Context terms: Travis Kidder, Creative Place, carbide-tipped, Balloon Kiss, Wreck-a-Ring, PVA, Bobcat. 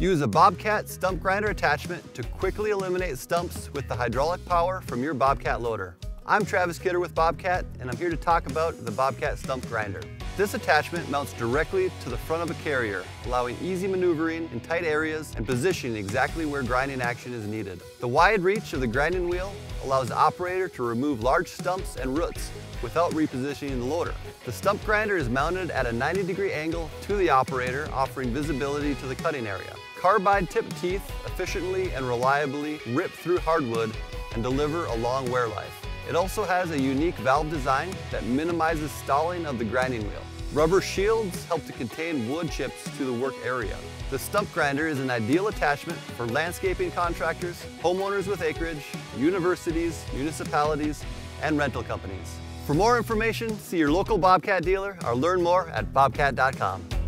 Use a Bobcat stump grinder attachment to quickly eliminate stumps with the hydraulic power from your Bobcat loader. I'm Travis Kidder with Bobcat, and I'm here to talk about the Bobcat stump grinder. This attachment mounts directly to the front of a carrier, allowing easy maneuvering in tight areas and positioning exactly where grinding action is needed. The wide reach of the grinding wheel allows the operator to remove large stumps and roots without repositioning the loader. The stump grinder is mounted at a 90-degree angle to the operator, offering visibility to the cutting area. Carbide-tipped teeth efficiently and reliably rip through hardwood and deliver a long wear life. It also has a unique valve design that minimizes stalling of the grinding wheel. Rubber shields help to contain wood chips to the work area. The stump grinder is an ideal attachment for landscaping contractors, homeowners with acreage, universities, municipalities, and rental companies. For more information, see your local Bobcat dealer or learn more at bobcat.com.